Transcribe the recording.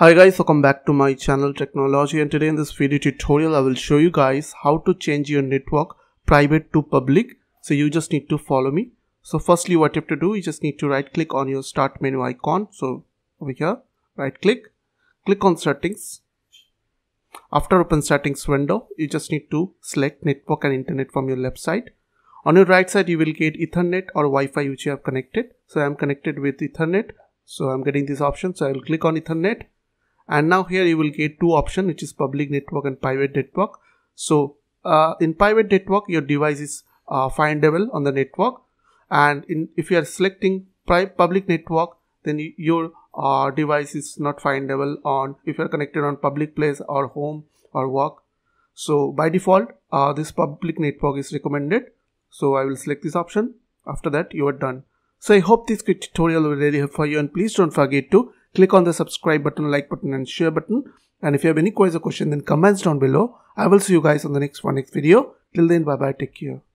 Hi guys, welcome back to my channel Technology, and today in this video tutorial I will show you guys how to change your network private to public. So you just need to follow me. So firstly what you have to do, you just need to right click on your start menu icon. So over here right click, click on settings. After open settings window, you just need to select network and internet from your left side. On your right side you will get Ethernet or Wi-Fi which you have connected. So I am connected with Ethernet, so I am getting this option, so I will click on Ethernet. And now here you will get two options, which is public network and private network. So in private network your device is findable on the network, and if you are selecting public network, then your device is not findable on if you are connected on public place or home or work. So by default this public network is recommended, so I will select this option. After that you are done. So I hope this tutorial will really help for you, and please don't forget to click on the subscribe button, like button and share button. And if you have any queries or question, then comments down below. I will see you guys on the next video. Till then, bye bye, take care.